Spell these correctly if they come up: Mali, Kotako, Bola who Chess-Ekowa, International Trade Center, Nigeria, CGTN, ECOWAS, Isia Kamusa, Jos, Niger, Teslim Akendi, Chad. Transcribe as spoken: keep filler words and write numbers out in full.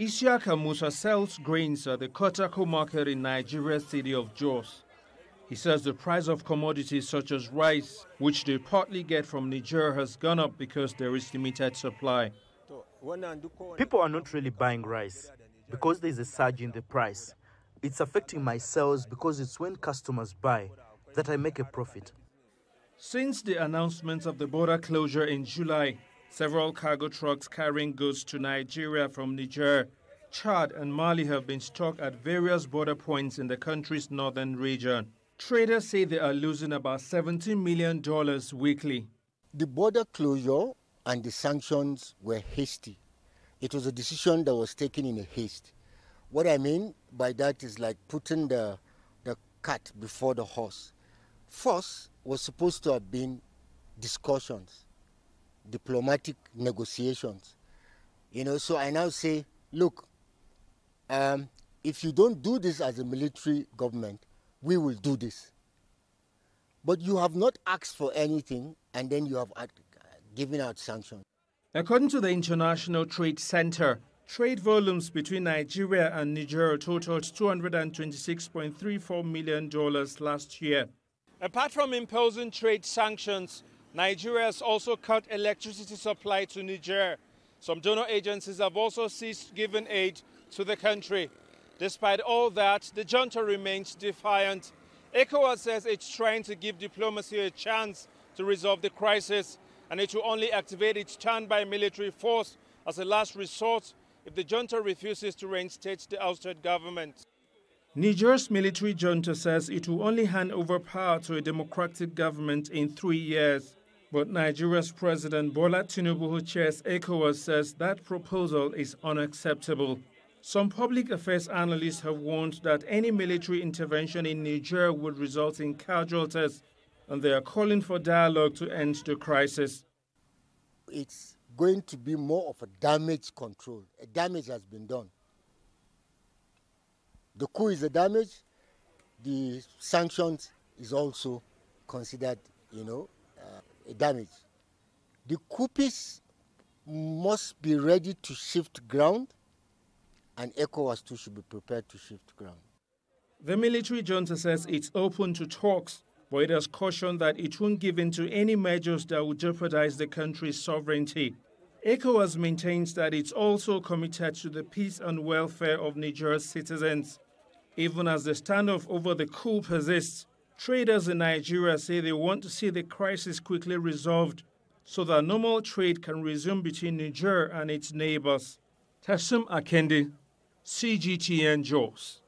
Isia Kamusa sells grains at the Kotako market in Nigeria's city of Jos. He says the price of commodities such as rice, which they partly get from Niger, has gone up because there is limited supply. People are not really buying rice because there is a surge in the price. It's affecting my sales because it's when customers buy that I make a profit. Since the announcement of the border closure in July, several cargo trucks carrying goods to Nigeria from Niger, Chad and Mali have been stuck at various border points in the country's northern region. Traders say they are losing about seventy million dollars weekly. The border closure and the sanctions were hasty. It was a decision that was taken in a haste. What I mean by that is like putting the, the cart before the horse. First was supposed to have been discussions, diplomatic negotiations. You know, so I now say, look, um, if you don't do this as a military government, we will do this. But you have not asked for anything, and then you have given out sanctions. According to the International Trade Center, trade volumes between Nigeria and Niger totaled two hundred twenty-six point three four million dollars last year. Apart from imposing trade sanctions, Nigeria has also cut electricity supply to Niger. Some donor agencies have also ceased giving aid to the country. Despite all that, the junta remains defiant. ECOWAS says it's trying to give diplomacy a chance to resolve the crisis, and it will only activate its standby military force as a last resort if the junta refuses to reinstate the ousted government. Niger's military junta says it will only hand over power to a democratic government in three years. But Nigeria's President Bola who Chess-Ekowa says that proposal is unacceptable. Some public affairs analysts have warned that any military intervention in Niger would result in casualties, and they are calling for dialogue to end the crisis. It's going to be more of a damage control. A damage has been done. The coup is a damage. The sanctions is also considered, you know, uh, a damage. The coupists must be ready to shift ground, and ECOWAS too should be prepared to shift ground. The military junta says it's open to talks, but it has cautioned that it won't give in to any measures that would jeopardize the country's sovereignty. ECOWAS maintains that it's also committed to the peace and welfare of Niger's citizens. Even as the standoff over the coup persists, traders in Nigeria say they want to see the crisis quickly resolved so that normal trade can resume between Niger and its neighbors. Teslim Akendi, C G T N, Jos.